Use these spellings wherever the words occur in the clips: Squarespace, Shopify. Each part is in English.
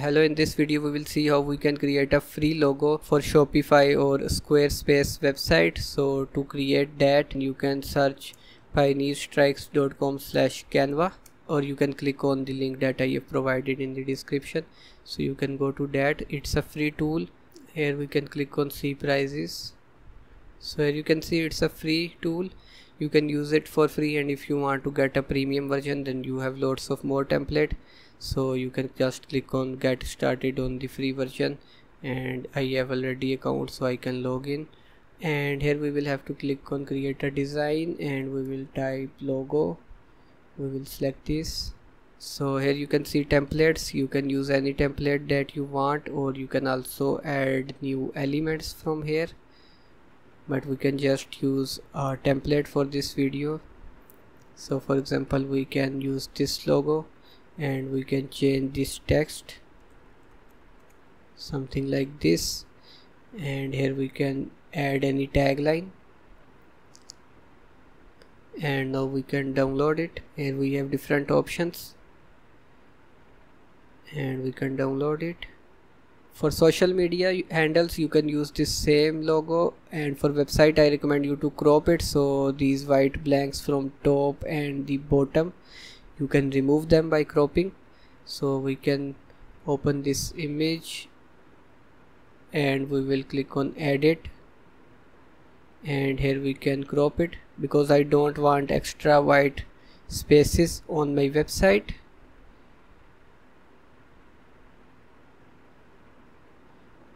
Hello, in this video we will see how we can create a free logo for Shopify or Squarespace website. So to create that you can search pioneerstrikes.com/Canva or you can click on the link that I have provided in the description. So you can go to that. It's a free tool. Here we can click on see prices. So here you can see it's a free tool. You can use it for free, and if you want to get a premium version then you have lots of more template. So you can just click on get started on the free version, and I have already account so I can log in. And here we will have to click on create a design and we will type logo. We will select this. So here you can see templates. You can use any template that you want, or you can also add new elements from here. But we can just use our template for this video. So for example we can use this logo and we can change this text something like this, and here we can add any tagline, and now we can download it. Here we have different options and we can download it. For social media handles you can use this same logo, and for website I recommend you to crop it, so these white blanks from top and the bottom you can remove them by cropping. So we can open this image and we will click on edit, and here we can crop it because I don't want extra white spaces on my website.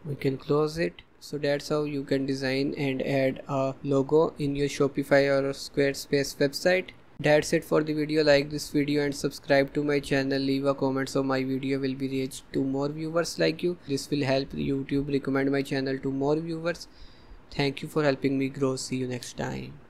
We can close it. So that's how you can design and add a logo in your Shopify or Squarespace website. That's it for the video. Like this video and subscribe to my channel. Leave a comment so my video will be reached to more viewers like you. This will help YouTube recommend my channel to more viewers. Thank you for helping me grow. See you next time.